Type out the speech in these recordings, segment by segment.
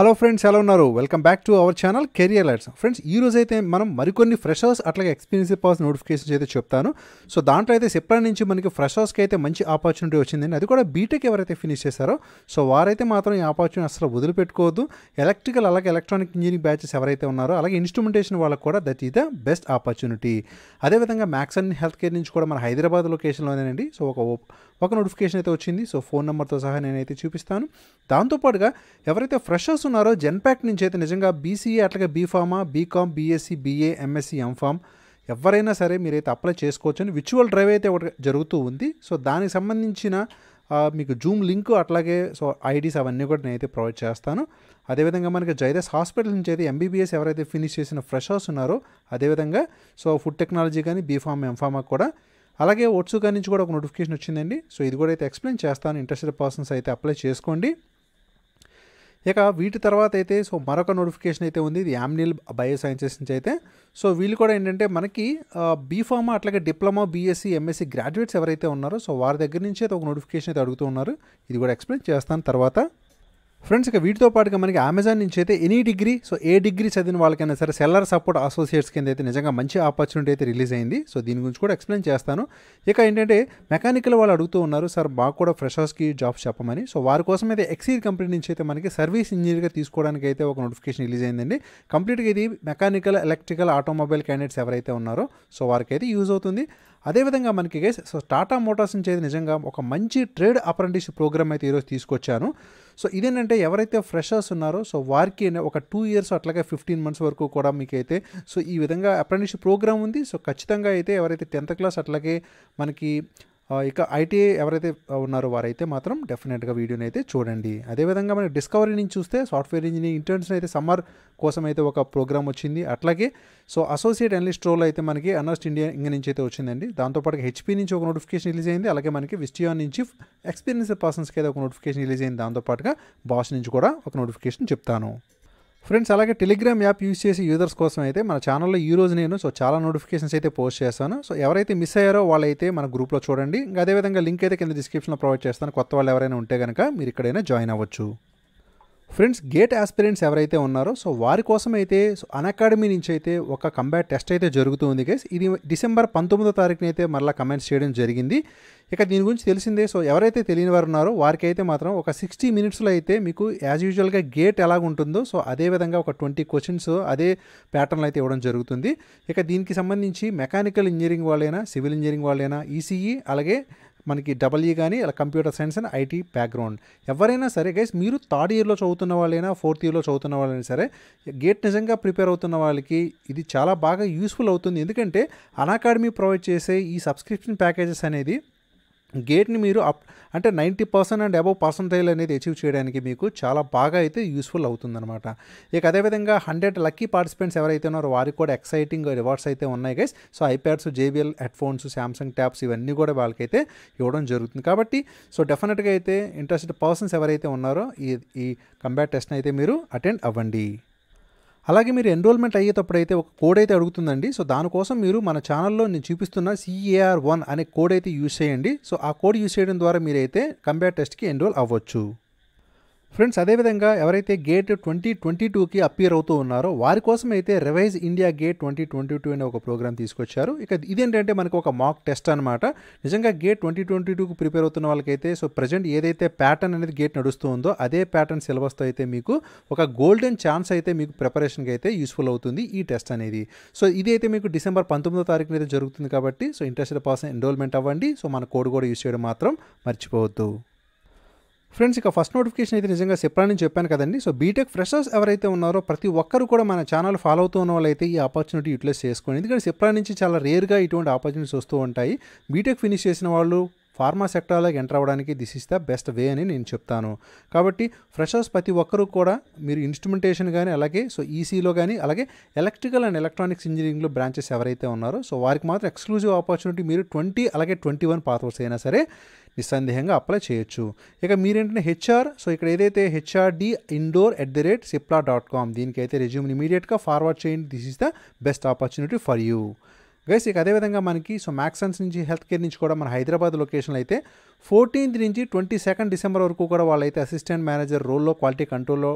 Hello friends ఎలా ఉన్నారు welcome back to our channel career lights friends ఈ రోజు అయితే మనం మరికొన్ని ఫ్రెషర్స్ అట్లాగే ఎక్స్పీరియన్స్డ్ పాస్ నోటిఫికేషన్స్ అయితే చెప్తాను సో దాంట్లో అయితే సెప్టెంబర్ నుంచి మనకి ఫ్రెషర్స్కి అయితే మంచి ఆపర్చునిటీ వచ్చిందండి అది కూడా బీటెక్ ఎవరైతే ఫినిష్ చేశారో సో వారైతే మాత్రం ఈ ఆపర్చునిటీ అసలు వదిలిపెట్టుకోవద్దు ఎలక్ట్రికల్ అలాగే ఎలక్ట్రానిక్ ఇంజనీరింగ్ బ్యాచెస్ ఎవరైతే ఉన్నారో అలాగే ఇన్స్ట్రుమెంటేషన్ వాళ్ళకి కూడా that is the best opportunity అదేవిధంగా మ్యాక్సన్ హెల్త్ కేర్ నుంచి కూడా మన హైదరాబాద్ లొకేషన్లోనేనండి సో ఒక నోటిఫికేషన్ అయితే వచ్చింది సో ఫోన్ నెంబర్తో సహా నేనైతే చూపిస్తాను దాంతోపాటుగా ఎవరైతే ఫ్రెషర్స్ ఉన్నారో జెన్పాక్ట్ నుంచి అయితే నిజంగా బీసీఏ అట్లాగే BPharma BCom BSc BA MSc MPharm ఎవరైనా సరే మీరైతే అప్లై చేసుకోవచ్చు అని విర్చువల్ డ్రైవ్ అయితే ఒకటి జరుగుతూ ఉంది సో దానికి సంబంధించిన మీకు జూమ్ లింక్ అట్లాగే సో ఐడీస్ అవన్నీ కూడా నేనైతే ప్రొవైడ్ చేస్తాను అదేవిధంగా మనకి జైడస్ హాస్పిటల్ నుంచి అయితే ఎంబీబీఎస్ ఎవరైతే ఫినిష్ చేసిన ఫ్రెషర్స్ ఉన్నారో అదేవిధంగా సో ఫుడ్ టెక్నాలజీ కానీ బీఫామ్ ఎంఫామా కూడా అలాగే ఓట్సుగా నుంచి కూడా ఒక నోటిఫికేషన్ వచ్చిందండి సో ఇది కూడా అయితే ఎక్స్ప్లెయిన్ చేస్తాను ఇంట్రెస్టెడ్ పర్సన్స్ అయితే అప్లై చేసుకోండి ఇక వీటి తర్వాత అయితే సో మరొక నోటిఫికేషన్ అయితే ఉంది ఇది యామ్నిల్ బయోసైన్సెస్ నుంచి అయితే సో వీళ్ళు కూడా ఏంటంటే మనకి బీఫార్మా అట్లాగే డిప్లొమా బీఎస్సీ ఎంఎస్సీ గ్రాడ్యుయేట్స్ ఎవరైతే ఉన్నారో సో వారి దగ్గర నుంచి అయితే ఒక నోటిఫికేషన్ అయితే అడుగుతూ ఉన్నారు ఇది కూడా ఎక్స్ప్లెయిన్ చేస్తాను తర్వాత ఫ్రెండ్స్ ఇక వీటితో పాటుగా మనకి అమెజాన్ నుంచి అయితే ఎనీ డిగ్రీ సో ఏ డిగ్రీ చదివిన వాళ్ళకైనా సరే సెల్లర్ సపోర్ట్ అసోసియేట్స్ కింద అయితే నిజంగా మంచి ఆపర్చునిటీ అయితే రిలీజ్ అయింది సో దీని గురించి కూడా ఎక్స్ప్లెయిన్ చేస్తాను ఇక ఏంటంటే మెకానికల్ వాళ్ళు అడుగుతూ ఉన్నారు సార్ మాకు కూడా ఫ్రెషర్స్కి జాబ్స్ చెప్పమని సో వారి కోసం అయితే ఎక్సీర్ కంపెనీ నుంచి అయితే మనకి సర్వీస్ ఇంజనీర్గా తీసుకోవడానికి అయితే ఒక నోటిఫికేషన్ రిలీజ్ అయిందండి కంప్లీట్గా ఇది మెకానికల్ ఎలక్ట్రికల్ ఆటోమొబైల్ క్యాండిడేట్స్ ఎవరైతే ఉన్నారో సో వారికైతే యూజ్ అవుతుంది అదేవిధంగా మనకి సో టాటా మోటార్స్ నుంచి అయితే నిజంగా ఒక మంచి ట్రేడ్ అప్రెంటిస్షిప్ ప్రోగ్రామ్ అయితే ఈరోజు తీసుకొచ్చాను సో ఇదేంటంటే ఎవరైతే ఫ్రెషర్స్ ఉన్నారో సో వారికి ఒక 2 years అట్లాగే 15 months వరకు కూడా మీకైతే సో ఈ విధంగా అప్రెంటిస్షిప్ ప్రోగ్రామ్ ఉంది సో ఖచ్చితంగా అయితే ఎవరైతే 10th class అట్లాగే మనకి ఇక ఐటీఐ ఎవరైతే ఉన్నారో వారైతే మాత్రం డెఫినెట్గా వీడియోని అయితే చూడండి అదేవిధంగా మనకి డిస్కవరీ నుంచి చూస్తే సాఫ్ట్వేర్ ఇంజనీరింగ్ ఇంటర్న్స్ అయితే సమ్మర్ కోసం అయితే ఒక ప్రోగ్రామ్ వచ్చింది అట్లాగే సో అసోసియేట్ అనలిస్ట్ రోల్ అయితే మనకి అనస్ట్ ఇండియా ఇంక నుంచి అయితే వచ్చిందండి దాంతోపాటు హెచ్పీ నుంచి ఒక నోటిఫికేషన్ రిలీజ్ అయింది అలాగే మనకి విస్టియాన్ నుంచి ఎక్స్పీరియన్స్డ్ పర్సన్స్కి అయితే ఒక నోటిఫికేషన్ రిలీజ్ అయింది దాంతోపాటుగా బాష్ నుంచి కూడా ఒక నోటిఫికేషన్ చెప్తాను ఫ్రెండ్స్ అలాగే టెలిగ్రామ్ యాప్ యూజ్ చేసి యూజర్స్ కోసం అయితే మన ఛానల్లో ఈరోజు నేను సో చాలా నోటిఫికేషన్స్ అయితే పోస్ట్ చేస్తాను సో ఎవరైతే మిస్ అయ్యారో వాళ్ళైతే మన గ్రూప్లో చూడండి ఇంకా అదేవిధంగా లింక్ అయితే కింద డిస్క్రిప్షన్లో ప్రొవైడ్ చేస్తాను కొత్త వాళ్ళు ఎవరైనా ఉంటే కనుక మీరు ఇక్కడైనా జాయిన్ అవ్వచ్చు ఫ్రెండ్స్ గేట్ ఆస్పిరెంట్స్ ఎవరైతే ఉన్నారో సో వారి కోసం అయితే అన్అకాడమీ నుంచి అయితే ఒక కంబ్యాట్ టెస్ట్ అయితే జరుగుతుంది గైస్ ఇది December 19వ తారీఖున అయితే మళ్ళీ కమెంట్స్ చేయడం జరిగింది ఇక దీని గురించి తెలిసిందే సో ఎవరైతే తెలియని వారు ఉన్నారో వారికి అయితే మాత్రం ఒక 60 minutesలో అయితే మీకు యాజ్ యూజువల్గా గేట్ ఎలాగ ఉంటుందో సో అదేవిధంగా ఒక 20 questions అదే ప్యాటర్న్లో అయితే ఇవ్వడం జరుగుతుంది ఇక దీనికి సంబంధించి మెకానికల్ ఇంజనీరింగ్ వాళ్ళైనా సివిల్ ఇంజనీరింగ్ వాళ్ళైనా ఈసీఈ అలాగే మనకి డబ్ల్యూఈ కానీ అలా computer science and IT background ఎవరైనా సరే గైస్ మీరు 3rd yearలో చదువుతున్న వాళ్ళైనా 4th yearలో చదువుతున్న వాళ్ళైనా సరే గేట్ నిజంగా ప్రిపేర్ అవుతున్న వాళ్ళకి ఇది చాలా బాగా యూస్ఫుల్ అవుతుంది ఎందుకంటే అన్అకాడమీ ప్రొవైడ్ చేసే ఈ సబ్స్క్రిప్షన్ ప్యాకేజెస్ అనేది గేట్ని మీరు అంటే 90% అండ్ అబవ్ పర్సంటైల్ అనేది అచీవ్ చేయడానికి మీకు చాలా బాగా అయితే యూస్ఫుల్ అవుతుందన్నమాట ఇక అదేవిధంగా 100 lucky participants ఎవరైతే ఉన్నారో వారికి కూడా ఎక్సైటింగ్ రివార్డ్స్ అయితే ఉన్నాయి guys so iPads JBL headphones Samsung tabs ఇవన్నీ కూడా వాళ్ళకైతే ఇవ్వడం జరుగుతుంది కాబట్టి సో డెఫినెట్గా అయితే ఇంట్రెస్టెడ్ పర్సన్స్ ఎవరైతే ఉన్నారో ఈ కంబ్యాట్ టెస్ట్ని అయితే మీరు అటెండ్ అవ్వండి అలాగే మీరు ఎన్రోల్మెంట్ అయ్యేటప్పుడైతే ఒక కోడ్ అయితే అడుగుతుందండి సో దానికోసం మీరు మన ఛానల్లో నేను చూపిస్తున్న CAR1 అనే కోడ్ అయితే యూజ్ చేయండి సో ఆ కోడ్ యూజ్ చేయడం ద్వారా మీరైతే కంబ్యాట్ టెస్ట్కి ఎన్రోల్ అవ్వచ్చు ఫ్రెండ్స్ అదేవిధంగా ఎవరైతే గేట్ 2022కి అపీర్ అవుతూ ఉన్నారో వారి కోసం అయితే రివైజ్ ఇండియా గేట్ 2022 అనే ఒక ప్రోగ్రామ్ తీసుకొచ్చారు ఇక ఇదేంటంటే మనకు ఒక మాక్ టెస్ట్ అనమాట నిజంగా గేట్ 2022కి ప్రిపేర్ అవుతున్న వాళ్ళకైతే సో ప్రజెంట్ ఏదైతే ప్యాటర్న్ అనేది గేట్ నడుస్తూ ఉందో అదే ప్యాటర్న్ సిలబస్తో అయితే మీకు ఒక గోల్డెన్ ఛాన్స్ అయితే మీకు ప్రిపరేషన్కి అయితే యూస్ఫుల్ అవుతుంది ఈ టెస్ట్ అనేది సో ఇది అయితే మీకు December 19వ తారీఖున అయితే జరుగుతుంది కాబట్టి సో ఇంట్రెస్టెడ్ పర్సన్ ఎన్రోల్మెంట్ అవ్వండి సో మన కోడ్ కూడా యూజ్ చేయడం మాత్రం మర్చిపోవద్దు ఫ్రెండ్స్ ఇక ఫస్ట్ నోటిఫికేషన్ అయితే నిజంగా సెప్టెంబర్ నుంచి చెప్పాను కదండి సో బీటెక్ ఫ్రెషర్స్ ఎవరైతే ఉన్నారో ప్రతి ఒక్కరు కూడా మన ఛానల్ ఫాలో అవుతూ ఉన్న వాళ్ళైతే ఈ ఆపర్చునిటీ యూటిలైజ్ చేసుకోండి ఎందుకంటే సెప్టెంబర్ నుంచి చాలా రేర్గా ఇటువంటి ఆపర్చునిటీస్ వస్తూ ఉంటాయి బీటెక్ ఫినిష్ చేసిన వాళ్ళు ఫార్మా సెక్టార్లోకి ఎంటర్ అవ్వడానికి this is the best way అని నేను చెప్తాను కాబట్టి ఫ్రెషర్స్ ప్రతి ఒక్కరూ కూడా మీరు ఇన్స్ట్రుమెంటేషన్ కానీ అలాగే సో ఈసీలో కానీ అలాగే ఎలక్ట్రికల్ అండ్ ఎలక్ట్రానిక్స్ ఇంజనీరింగ్లో బ్రాంచెస్ ఎవరైతే ఉన్నారో సో వారికి మాత్రం ఎక్స్క్లూజివ్ ఆపర్చునిటీ మీరు 20 అలాగే 21 పాస్వర్డ్స్ అయినా సరే నిస్సందేహంగా అప్లై చేయొచ్చు ఇక మీరేంటంటే HR సో ఇక్కడ ఏదైతే HRD indoor@cipla.com దీనికైతే రెజ్యూమ్ని ఇమీడియట్గా ఫార్వర్డ్ చేయండి this is the best opportunity for you guys ఇక అదేవిధంగా మనకి సో మ్యాక్సన్స్ నుంచి హెల్త్ కేర్ నుంచి కూడా మన హైదరాబాద్ లొకేషన్లో అయితే 14th నుంచి 22nd December వరకు కూడా వాళ్ళైతే అసిస్టెంట్ మేనేజర్ రోల్లో క్వాలిటీ కంట్రోల్లో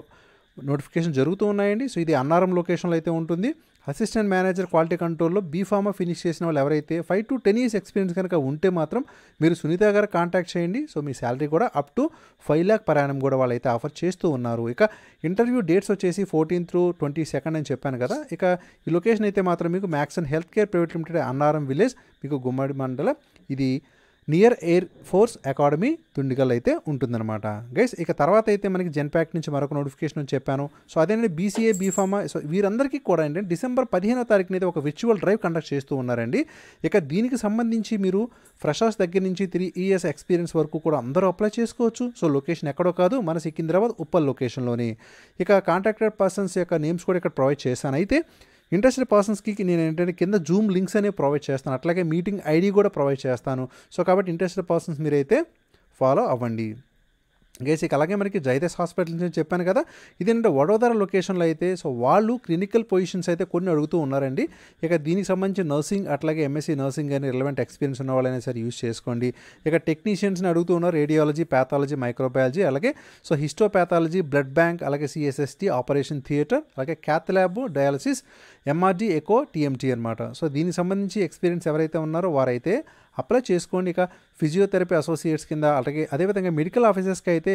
నోటిఫికేషన్ జరుగుతూ ఉన్నాయండి. సో ఇది అన్నారం లొకేషన్లో అయితే ఉంటుంది. అసిస్టెంట్ మేనేజర్ క్వాలిటీ కంట్రోల్లో B.Pharma ఫినిష్ చేసిన వాళ్ళు ఎవరైతే 5 to 10 years ఎక్స్పీరియన్స్ కనుక ఉంటే మాత్రం మీరు సునీత గారు కాంటాక్ట్ చేయండి. సో మీ శాలరీ కూడా అప్ టు 5 lakh ప్రయాణం కూడా వాళ్ళైతే ఆఫర్ చేస్తూ ఉన్నారు. ఇక ఇంటర్వ్యూ డేట్స్ వచ్చేసి 14th through 22nd అని చెప్పాను కదా. ఇక ఈ లొకేషన్ అయితే మాత్రం మీకు Maxon health care private limited Annaram village మీకు గుమ్మడి మండలం ఇది near air force academy Tundigal అయితే ఉంటుందన్నమాట గైస్. ఇక తర్వాత అయితే మనకి జెన్పాక్ట్ నుంచి మరొక నోటిఫికేషన్ అని చెప్పాను. సో అదేనండి BCA B.Pharma సో వీరందరికీ కూడా ఏంటంటే December 15వ తారీఖున అయితే ఒక విర్చువల్ డ్రైవ్ కండక్ట్ చేస్తూ ఉన్నారండి. ఇక దీనికి సంబంధించి మీరు ఫ్రెషర్స్ దగ్గర నుంచి 3 years ఎక్స్పీరియన్స్ వరకు కూడా అందరూ అప్లై చేసుకోవచ్చు. సో లొకేషన్ ఎక్కడో కాదు మన సికింద్రాబాద్ ఉప్పల్ లొకేషన్లోని. ఇక కాంటాక్టెడ్ పర్సన్స్ యొక్క నేమ్స్ కూడా ఇక్కడ ప్రొవైడ్ చేశాను. అయితే ఇంట్రెస్టెడ్ పర్సన్స్కి నేను ఏంటంటే కింద జూమ్ లింక్స్ అనేవి ప్రొవైడ్ చేస్తాను, అట్లాగే మీటింగ్ ఐడి కూడా ప్రొవైడ్ చేస్తాను. సో కాబట్టి ఇంట్రెస్టెడ్ పర్సన్స్ మీరైతే ఫాలో అవ్వండి గైస్. ఇక అలాగే మనకి జైదస్ హాస్పిటల్స్ అని చెప్పాను కదా, ఇది ఏంటంటే వడోదర లొకేషన్లో అయితే సో వాళ్ళు క్లినికల్ పొజిషన్స్ అయితే కొన్ని అడుగుతూ ఉన్నారండి. ఇక దీనికి సంబంధించి నర్సింగ్ అట్లాగే MSc నర్సింగ్ అని రిలవెంట్ ఎక్స్పీరియన్స్ ఉన్న వాళ్ళైనా సరే యూజ్ చేసుకోండి. ఇక టెక్నీషియన్స్ని అడుగుతూ ఉన్నారు, రేడియాలజీ, ప్యాథాలజీ, మైక్రోబయాలజీ, అలాగే సో హిస్టోప్యాథాలజీ, బ్లడ్ బ్యాంక్, అలాగే CSST, ఆపరేషన్ థియేటర్, అలాగే cath lab, dialysis, MRD, echo, TMT అనమాట. సో దీనికి సంబంధించి ఎక్స్పీరియన్స్ ఎవరైతే ఉన్నారో వారైతే అప్లై చేసుకోండి. ఇక ఫిజియోథెరపీ అసోసియేట్స్ కింద అలాగే అదేవిధంగా మెడికల్ ఆఫీసర్స్కి అయితే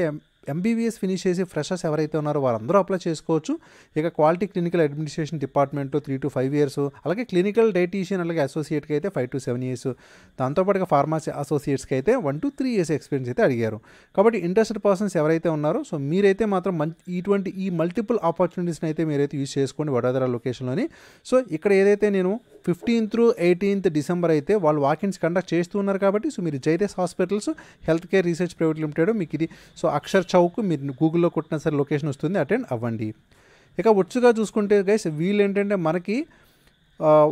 MBBS ఫినిష్ చేసి ఫ్రెషర్స్ ఎవరైతే ఉన్నారో వారందరూ అప్లై చేసుకోవచ్చు. ఇక క్వాలిటీ క్లినికల్ అడ్మినిస్ట్రేషన్ డిపార్ట్మెంట్లో 3 to 5 years, అలాగే క్లినికల్ డైటీషియన్ అలాగే అసోసియేట్కి అయితే 5 to 7 years, దాంతోపాటుగా ఫార్మసీ అసోసియేట్స్కి అయితే 1 to 3 years ఎక్స్పీరియన్స్ అయితే అడిగారు. కాబట్టి ఇంట్రెస్టెడ్ పర్సన్స్ ఎవరైతే ఉన్నారో సో మీరైతే మాత్రం ఇటువంటి ఈ మల్టిపుల్ ఆపర్చునిటీస్ని అయితే మీరైతే యూజ్ చేసుకోండి వడోదర లొకేషన్లోని. సో ఇక్కడ ఏదైతే నేను 15th through 18th December అయితే వాళ్ళు వాకిన్స్ కండక్ట్ చేస్తూ ఉన్నారు. కాబట్టి సో మీరు Zydus hospitals health care research private limited మీకు ఇది సో అక్షర్ చౌక్ మీరు గూగుల్లో కొట్టిన సరే లొకేషన్ వస్తుంది, అటెండ్ అవ్వండి. ఇక వచ్చుగా చూసుకుంటే గైస్ వీళ్ళు ఏంటంటే మనకి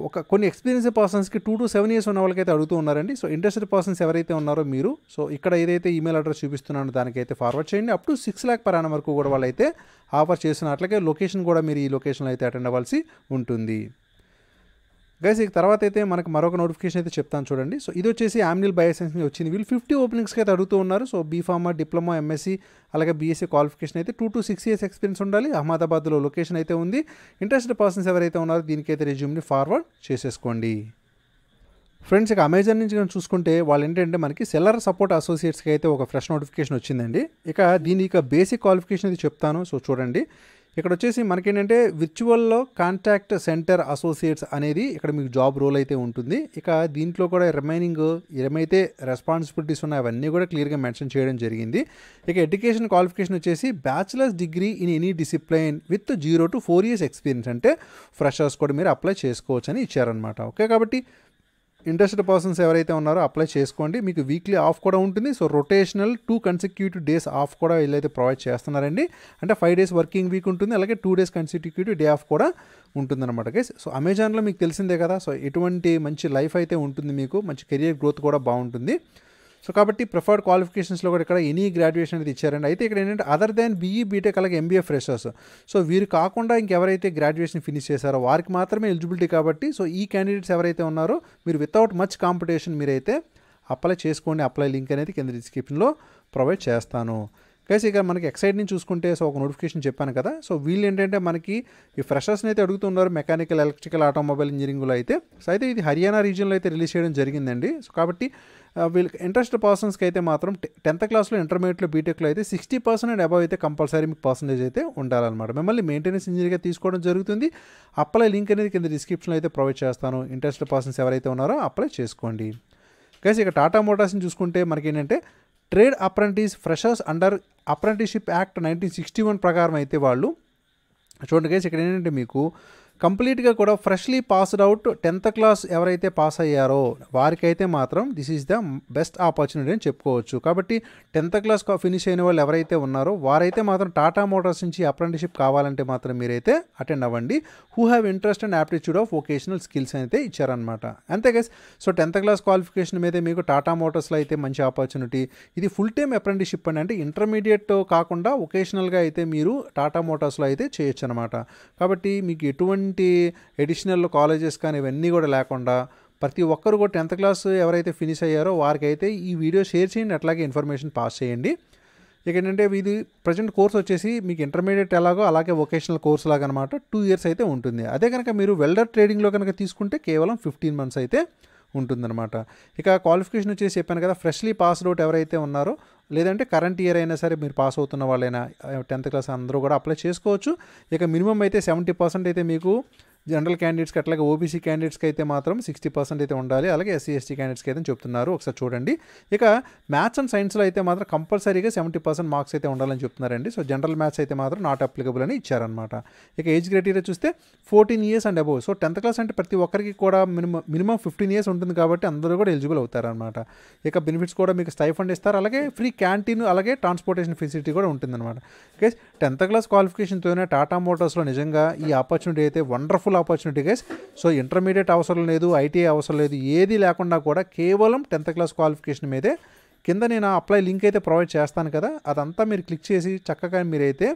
ఒక కొన్ని ఎక్స్పీరియన్స్ పర్సన్స్కి 2 to 7 years ఉన్న వాళ్ళకైతే అడుగుతూ ఉన్నారండి. సో ఇంట్రెస్టెడ్ పర్సన్స్ ఎవరైతే ఉన్నారో మీరు సో ఇక్కడ ఏదైతే ఈమెయిల్ అడ్రస్ చూపిస్తున్నానో దానికైతే ఫార్వర్డ్ చేయండి. అప్ టు 6 lakh ప్రయాణం వరకు కూడా వాళ్ళైతే ఆఫర్ చేస్తున్న అట్లాగే లొకేషన్ కూడా మీరు ఈ లొకేషన్లో అయితే అటెండ్ అవ్వాల్సి ఉంటుంది గైస్. ఇక తర్వాత అయితే మనకు మరొక నోటిఫికేషన్ అయితే చెప్తాను చూడండి. సో ఇది వచ్చేసి ఆమ్నిల్ బయోసైన్స్కి వచ్చింది. వీళ్ళు 50 openings అయితే అడుగుతూ ఉన్నారు. సో B.Pharma, డిప్లొమా, MSc అలాగే BSc క్వాలిఫికేషన్ అయితే 2 to 6 years ఎక్స్పీరియన్స్ ఉండాలి. అహ్మదాబాద్లో లొకేషన్ అయితే ఉంది. ఇంట్రెస్టెడ్ పర్సన్స్ ఎవరైతే ఉన్నారో దీనికైతే రెజ్యూమ్ని ఫార్వర్డ్ చేసేసుకోండి ఫ్రెండ్స్. ఇక అమెజాన్ నుంచి కానీ చూసుకుంటే వాళ్ళు ఏంటంటే మనకి సెల్లర్ సపోర్ట్ అసోసియేట్స్కి అయితే ఒక ఫ్రెష్ నోటిఫికేషన్ వచ్చిందండి. ఇక దీని ఇక బేసిక్ క్వాలిఫికేషన్ అయితే చెప్తాను. సో చూడండి ఇక్కడ వచ్చేసి మనకేంటంటే విర్చువల్లో కాంటాక్ట్ సెంటర్ అసోసియేట్స్ అనేది ఇక్కడ మీకు జాబ్ రోల్ అయితే ఉంటుంది. ఇక దీంట్లో కూడా రిమైనింగ్ ఏమైతే రెస్పాన్సిబిలిటీస్ ఉన్నాయో అవన్నీ కూడా క్లియర్గా మెన్షన్ చేయడం జరిగింది. ఇక ఎడ్యుకేషన్ క్వాలిఫికేషన్ వచ్చేసి Bachelor's degree in any discipline with 0 to 4 years experience అంటే ఫ్రెషర్స్ కూడా మీరు అప్లై చేసుకోవచ్చు అని ఇచ్చారనమాట. ఓకే కాబట్టి ఇంట్రెస్టెడ్ పర్సన్స్ ఎవరైతే ఉన్నారో అప్లై చేసుకోండి. మీకు వీక్లీ ఆఫ్ కూడా ఉంటుంది. So rotational 2 consecutive days off కూడా వీళ్ళైతే ప్రొవైడ్ చేస్తున్నారండి. అంటే 5 days వర్కింగ్ వీక్ ఉంటుంది, అలాగే 2 days consecutive డే ఆఫ్ కూడా ఉంటుందన్నమాట గైస్. సో అమెజాన్లో మీకు తెలిసిందే కదా. సో ఎటువంటి మంచి లైఫ్ అయితే ఉంటుంది, మీకు మంచి కెరియర్ గ్రోత్ కూడా బాగుంటుంది. సో కాబట్టి ప్రిఫర్డ్ క్వాలిఫికేషన్స్లో కూడా ఇక్కడ ఎనీ గ్రాడ్యుయేషన్ అనేది ఇచ్చారండి. అయితే ఇక్కడ ఏంటంటే అదర్ దాన్ BE, BTech అలాగే MBA ఫ్రెషర్స్ సో వీరు కాకుండా ఇంకెవరైతే గ్రాడ్యుయేషన్ ఫినిష్ చేశారో వారికి మాత్రమే ఎలిజిబిలిటీ. కాబట్టి సో ఈ క్యాండిడేట్స్ ఎవరైతే ఉన్నారో మీరు వితౌట్ మచ్ కాంపిటీషన్ మీరైతే అప్లై చేసుకోండి. అప్లై లింక్ అనేది కింద డిస్క్రిప్షన్లో ప్రొవైడ్ చేస్తాను గైస్. ఇక మనకి ఎక్సైట్ నుంచి చూసుకుంటే సో ఒక నోటిఫికేషన్ చెప్పాను కదా. సో వీళ్ళు ఏంటంటే మనకి ఈ ఫ్రెషర్స్ని అయితే అడుగుతున్నారు మెకానికల్, ఎలక్ట్రికల్, ఆటోమొబైల్ ఇంజనీరింగ్లో అయితే. సో అయితే ఇది హర్యానా రీజియన్లో అయితే రిలీజ్ చేయడం జరిగిందండి. సో కాబట్టి వీళ్ళకి ఇంట్రెస్టెడ్ పర్సన్స్కి అయితే మాత్రం 10th classలో, ఇంటర్మీడియట్లో, బీటెక్లో అయితే 60% అండ్ అబవ్ అయితే కంపల్సరీ మీ పర్సంటేజ్ అయితే ఉండాలన్నమాట. మిమ్మల్ని మెయింటెనెన్స్ ఇంజనీర్గా తీసుకోవడం జరుగుతుంది. అప్లై లింక్ అనేది కింద డిస్క్రిప్షన్లో అయితే ప్రొవైడ్ చేస్తాను. ఇంట్రెస్టెడ్ పర్సన్స్ ఎవరైతే ఉన్నారో అప్లై చేసుకోండి గైస్. ఇక టాటా మోటార్స్ని చూసుకుంటే మనకి ఏంటంటే trade apprentice freshers under apprenticeship act 1961 ప్రకారం అయితే వాళ్ళు చూడండి గైస్. ఇక్కడ ఏంటంటే మీకు కంప్లీట్గా కూడా freshly passed out 10th class ఎవరైతే పాస్ అయ్యారో వారికైతే మాత్రం this is the best opportunity అని చెప్పుకోవచ్చు. కాబట్టి 10th class ఫినిష్ అయిన వాళ్ళు ఎవరైతే ఉన్నారో వారైతే మాత్రం టాటా మోటార్స్ నుంచి అప్రెంటిస్షిప్ కావాలంటే మాత్రం మీరైతే అటెండ్ అవ్వండి. Who have interest and aptitude of vocational skills అయితే ఇచ్చారనమాట. అంతే guys. So 10th class qualification మీద మీకు టాటా మోటార్స్లో అయితే మంచి ఆపర్చునిటీ. ఇది ఫుల్ టైమ్ అప్రెంటిస్షిప్ అని అంటే ఇంటర్మీడియట్ కాకుండా వొకేషనల్గా అయితే మీరు టాటా మోటార్స్లో అయితే చేయొచ్చు అనమాట. కాబట్టి మీకు ఎటువంటి ఎడిషనల్ కాలేజెస్ కానీ ఇవన్నీ కూడా లేకుండా ప్రతి ఒక్కరు కూడా 10th class ఎవరైతే ఫినిష్ అయ్యారో వారికైతే ఈ వీడియో షేర్ చేయండి, అట్లాగే ఇన్ఫర్మేషన్ పాస్ చేయండి ఇది ప్రజెంట్ కోర్స్ వచ్చేసి మీకు ఇంటర్మీడియట్ ఎలాగో అలాగే వొకేషనల్ కోర్స్ లాగా అన్నమాట 2 years అయితే ఉంటుంది. అదే కనుక మీరు వెల్డర్ ట్రేడింగ్లో కనుక తీసుకుంటే కేవలం 15 months అయితే ఉంటుందన్నమాట. ఇక క్వాలిఫికేషన్ వచ్చేసి చెప్పాను కదా, ఫ్రెష్లీ పాస్డ్ అవుట్ ఎవరైతే ఉన్నారో లేదంటే కరెంట్ ఇయర్ అయినా సరే మీరు పాస్ అవుతున్న వాళ్ళైనా 10th class అందరూ కూడా అప్లై చేసుకోవచ్చు. ఇక మినిమం అయితే 70% అయితే మీకు జనరల్ క్యాండిడేట్స్కి అట్లాగే ఓబీసీ క్యాండిడేట్స్కి అయితే మాత్రం 60% అయితే ఉండాలి, అలాగే SC ST క్యాండిడేట్స్కి అయితే చెప్తున్నారు, ఒకసారి చూడండి. ఇక మ్యాథ్స్ అండ్ సైన్స్లో అయితే మాత్రం కంపల్సరీగా 70% మార్క్స్ అయితే ఉండాలని చెప్తున్నారండి. సో జనరల్ మ్యాథ్స్ అయితే మాత్రం నాట్ అప్లికబుల్ అని ఇచ్చారనమాట. ఇక ఏజ్ క్రైటీరియా చూస్తే 14 years and above. So 10th class అంటే ప్రతి ఒక్కరికి కూడా మినిమం 15 years ఉంటుంది కాబట్టి అందరూ కూడా ఎలిజిబుల్ అవుతారనమాట. ఇక బెనిఫిట్స్ కూడా మీకు స్టైఫండ్ ఇస్తారు, అలాగే ఫ్రీ క్యాంటీన్ అలాగే ట్రాన్స్పోర్టేషన్ ఫెసిలిటీ కూడా ఉంటుందన్నమాట. ఓకే 10th class క్వాలిఫికేషన్తోనే టాటా మోటార్స్లో నిజంగా ఈ ఆపర్చునిటీ అయితే wonderful opportunity guys. So intermediate అవసరం లేదు, ఐటీఐ అవసరం లేదు, ఏది లేకుండా కూడా కేవలం 10th class క్వాలిఫికేషన్ మీదే. కింద నేను అప్లై లింక్ అయితే ప్రొవైడ్ చేస్తాను కదా, అదంతా మీరు క్లిక్ చేసి చక్కగా మీరైతే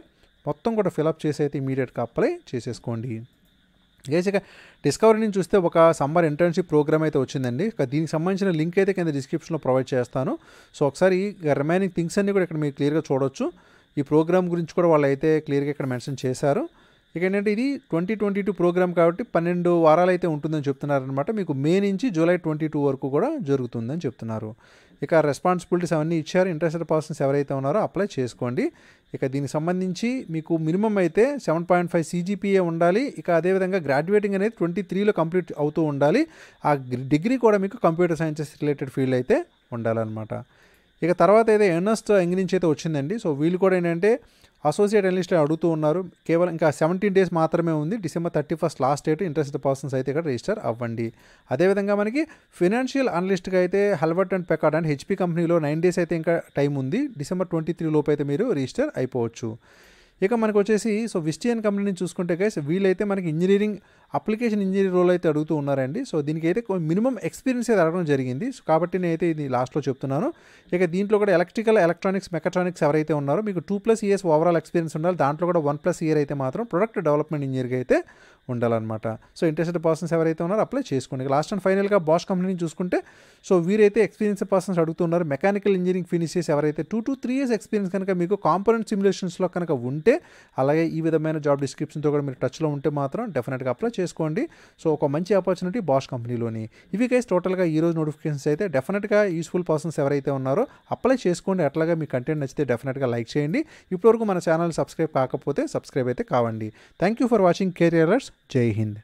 మొత్తం కూడా ఫిలప్ చేసి అయితే ఇమీడియట్గా అప్లై చేసేసుకోండి గైస్. ఇక డిస్కవరీ నుంచి చూస్తే ఒక సమ్మర్ ఇంటర్న్షిప్ ప్రోగ్రామ్ అయితే వచ్చిందండి. దీనికి సంబంధించిన లింక్ అయితే కింద డిస్క్రిప్షన్లో ప్రొవైడ్ చేస్తాను. సో ఒకసారి రిమైనింగ్ థింగ్స్ అన్నీ కూడా ఇక్కడ మీరు క్లియర్గా చూడవచ్చు. ఈ ప్రోగ్రామ్ గురించి కూడా వాళ్ళు అయితే క్లియర్గా ఇక్కడ మెన్షన్ చేశారు. ఇక ఏంటంటే ఇది 2022 ప్రోగ్రామ్ కాబట్టి 12 వారాలు అయితే ఉంటుందని చెప్తున్నారనమాట. మీకు మే నుంచి July 22 వరకు కూడా జరుగుతుందని చెప్తున్నారు. ఇక రెస్పాన్సిబిలిటీస్ అవన్నీ ఇచ్చారు. ఇంట్రెస్టెడ్ పర్సన్స్ ఎవరైతే ఉన్నారో అప్లై చేసుకోండి. ఇక దీనికి సంబంధించి మీకు మినిమం అయితే 7.5 CGPA ఉండాలి. ఇక అదేవిధంగా గ్రాడ్యుయేటింగ్ అనేది 23లో కంప్లీట్ అవుతూ ఉండాలి. ఆ డిగ్రీ కూడా మీకు కంప్యూటర్ సైన్సెస్ రిలేటెడ్ ఫీల్డ్ అయితే ఉండాలన్నమాట. ఇక తర్వాత అయితే ఎర్నస్ట్ ఎంగ్ నుంచి అయితే వచ్చిందండి. సో వీళ్ళు కూడా ఏంటంటే అసోసియేట్ అనలిస్ట్లో అడుగుతూ ఉన్నారు. కేవలం ఇంకా 17 days మాత్రమే ఉంది. December 31st last date. Interested persons అయితే ఇక్కడ రిజిస్టర్ అవ్వండి. అదేవిధంగా మనకి ఫైనాన్షియల్ అనలిస్ట్గా అయితే Hewlett and Packard and HP కంపెనీలో 9 days అయితే ఇంకా టైం ఉంది. December 23 లోపు అయితే మీరు రిజిస్టర్ అయిపోవచ్చు. ఇక మనకు వచ్చేసి సో విస్టియన్ కంపెనీని చూసుకుంటే గైస్, వీళ్ళైతే మనకి ఇంజనీరింగ్ అప్లికేషన్ ఇంజనీర్ రోల్ అయితే అడుగుతూ ఉన్నారండి. సో దీనికి అయితే మినిమం ఎక్స్పీరియన్స్ అయితే అడగడం జరిగింది. సో కాబట్టి నేనైతే ఇది లాస్ట్లో చెప్తున్నాను. ఇక దీంట్లో కూడా ఎలక్ట్రికల్ ఎలక్ట్రానిక్స్ మెకాట్రానిక్స్ ఎవరైతే ఉన్నారో మీకు 2+ years ఓవరాల్ ఎక్స్పీరియన్స్ ఉండాలి. దాంట్లో కూడా 1+ year అయితే మాత్రం ప్రొడక్ట్ డెవలప్మెంట్ ఇంజనీర్గా అయితే ఉండాలన్నమాట. సో ఇంట్రెస్టెడ్ పర్సన్స్ ఎవరైతే ఉన్నారో అప్లై చేసుకోండి. లాస్ట్ అండ్ ఫైనల్గా బాష్ కంపెనీని చూసుకుంటే సో వీరైతే ఎక్స్పీరియన్స్ పర్సన్స్ అడుగుతున్నారు. మెకానికల్ ఇంజనీరింగ్ ఫినిషెస్ ఎవరైతే 2 to 3 years ఎక్స్పీరియన్స్ కనుక మీకు కాంపోనెంట్ సిమ్యులేషన్స్లో కనుక ఉంటే అలాగే ఈ విధమైన జాబ్ డిస్క్రిప్షన్తో కూడా మీరు టచ్లో ఉంటే మాత్రం డెఫినెట్గా అప్లై చేసుకోండి. సో ఒక మంచి ఆపర్చునిటీ బాష్ కంపెనీలోని. ఇవి గైస్ టోటల్గా ఈరోజు నోటిఫికేషన్స్ అయితే. డెఫినెట్గా యూస్ఫుల్ పర్సన్స్ ఎవరైతే ఉన్నారో అప్లై చేసుకోండి. అట్లాగే మీ కంటెంట్ నచ్చితే డెఫినెట్గా లైక్ చేయండి. ఇప్పటివరకు మన ఛానల్ సబ్స్క్రైబ్ కాకపోతే సబ్స్క్రైబ్ అయితే కావండి. Thank you for watching కెరియరర్స్. జై హింద్.